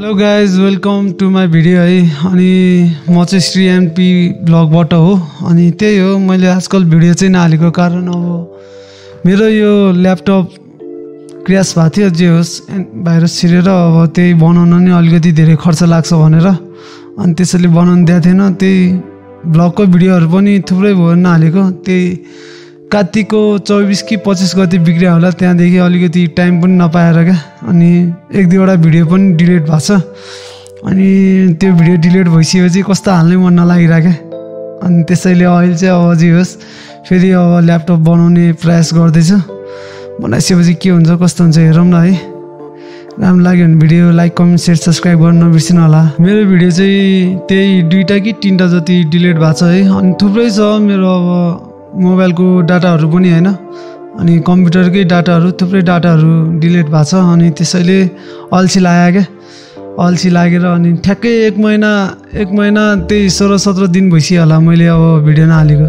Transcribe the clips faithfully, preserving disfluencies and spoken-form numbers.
Hello guys welcome to my video है। अनि म चाहिँ श्री एमपी ब्लगबाट हो। अनि त्यही हो, मैले आजकल भिडियो चाहिँ नहालेको कारण अब मेरो यो ल्यापटप क्र्यास भएको थियो, जे होस् भाइरस छिरेर अब त्यही बनाउन नै अलिकति धेरै खर्च लाग्छ भनेर अनि त्यसैले बनाउन दिएको थिएन। त्यही ब्लगको भिडियोहरू पनि थुप्रै भयो नहालेको। त्यही कार्तिकको चौबीस कि पच्चीस गते बिग्रिया होला, त्यहाँदेखि अलिकति टाइम पनि नपाएर क्या, अनि एक दुईवटा भिडियो पनि डिलिट भएको छ। अनि त्यो भिडियो डिलिट भइसकेपछि कस्तो हाल्नै मन नलागिरहेको, अनि त्यसैले अहिले चाहिँ अब जे होस् फेरि अब ल्यापटप बनाउने प्रयास गर्दैछु। बनाइसकेपछि के हुन्छ कस्तो हुन्छ हेरौँ न है। राम्रो लाग्यो भने video like comment share subscribe गर्न नबिर्सिनु होला। मेरो भिडियो चाहिँ त्यही दुईवटा कि तिनवटा जति डिलिट भएको छ है। अनि थुप्रै छ मेरो अब मोबाइलको डाटाहरू पनि हैन, अनि कम्प्युटरकै डाटाहरू थुप्रै डाटाहरू डिलिट भएको छ। अनि त्यसैले अल्छी लाग्यो क्या, अल्छी लागेर अनि ठ्याक्कै एक महिना एक महिना त्यही सोह्र सत्र दिन भइसक्यो होला मैले अब भिडियो नहालेको।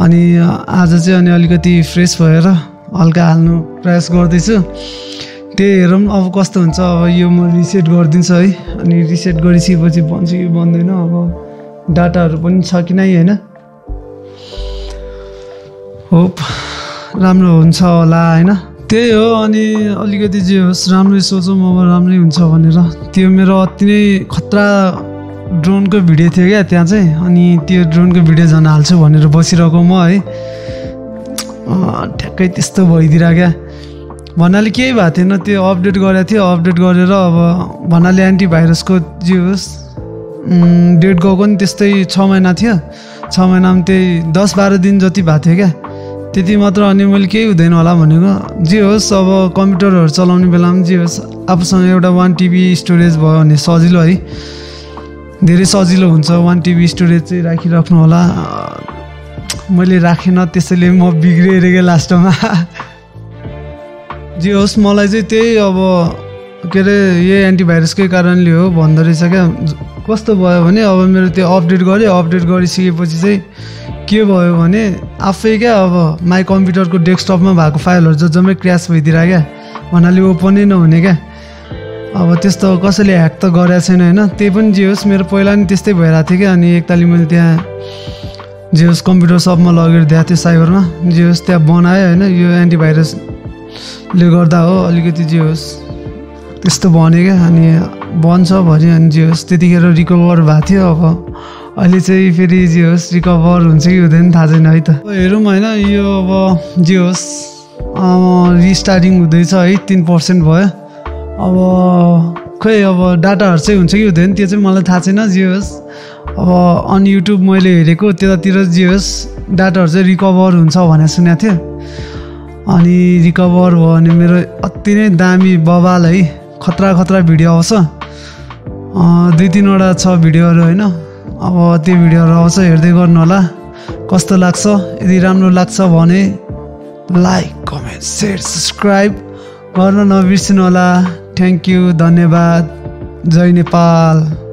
अनि आज चाहिँ अनि अलिकति फ्रेस भएर हल्का हाल्नु प्रयास गर्दैछु। त्यही हेरौँ अब कस्तो हुन्छ। अब यो म रिसेट गरिदिन्छु है, अनि रिसेट गरिसकेपछि बन्छ कि बन्दैन। अब डाटाहरू पनि छ कि नै हैन, होप राम्रो हुन्छ होला हैन। त्यही हो, अनि अलिकति जे होस् राम्रै सोचौँ अब राम्रै हुन्छ भनेर। त्यो मेरो अति नै खतरा ड्रोनको भिडियो थियो क्या त्यहाँ चाहिँ, अनि त्यो ड्रोनको भिडियो झन् हाल्छु भनेर बसिरहेको म है। ठ्याक्कै त्यस्तो भइदिएर क्या, भन्नाले केही भएको थिएन, त्यो अपडेट गरेको थियो। अपडेट गरेर अब भन्नाले एन्टिभाइरसको जे होस् डेट गएको नि त्यस्तै छ महिना थियो, छ महिनामा त्यही दस बाह्र दिन जति भएको थियो क्या, त्यति मात्र। अनि मैले केही हुँदैन होला भनेको। जे होस् अब कम्प्युटरहरू चलाउने बेलामा जे होस् आफूसँग एउटा वान टिबी स्टोरेज भयो भने सजिलो है, धेरै सजिलो हुन्छ। वान टिबी स्टोरेज चाहिँ राखिराख्नु होला। मैले राखेन, त्यसैले म बिग्रिए हेरेको लास्टमा। जे होस् मलाई चाहिँ त्यही अब के अरे यही एन्टिभाइरसकै कारणले हो भन्दो रहेछ क्या। कस्तो भयो भने अब मेरो त्यो अपडेट गरेँ, अपडेट गरिसकेपछि चाहिँ के भयो भने आफै क्या अब माई कम्प्युटरको डेस्कटपमा भएको फाइलहरू ज जम्मै क्र्यास भइदिएर क्या, भन्नाले ओपनै नहुने क्या। अब त्यस्तो कसैले ह्याक त गरेको छैन होइन, त्यही पनि जे होस् मेरो पहिला नि त्यस्तै भइरहेको थियो क्या। अनि एकतालि मैले त्यहाँ जे होस् कम्प्युटर सपमा लगेर दिएको थिएँ साइबरमा, जे होस् त्यहाँ बनायो होइन, यो एन्टिभाइरसले गर्दा हो अलिकति जे होस् त्यस्तो भने क्या। अनि बन्छ भन्यो, अनि जे होस् त्यतिखेर रिकभर भएको थियो। अब अहिले चाहिँ फेरि जे होस् रिकभर हुन्छ कि हुँदैन थाहा छैन है। त हेरौँ होइन, यो अब जे होस् रिस्टार्टिङ हुँदैछ है, तिन पर्सेन्ट भयो। अब खै अब डाटाहरू चाहिँ हुन्छ कि हुँदैन त्यो चाहिँ मलाई थाहा छैन। जे होस् अब अन युट्युब मैले हेरेको त्यतातिर जे होस् डाटाहरू चाहिँ रिकभर हुन्छ भनेर सुनेको थियो। अनि रिकभर भयो भने मेरो अति नै दामी बवाल है, खतरा खतरा भिडियो आउँछ, दुई तिनवटा छ भिडियोहरू होइन। अब त्यो भिडियोहरू आउँछ, हेर्दै गर्नु होला कस्तो लाग्छ। यदि राम्रो लाग्छ भने लाइक कमेन्ट सेयर सब्सक्राइब गर्न नबिर्सिनु होला। थ्याङ्क यू, धन्यवाद, जय नेपाल।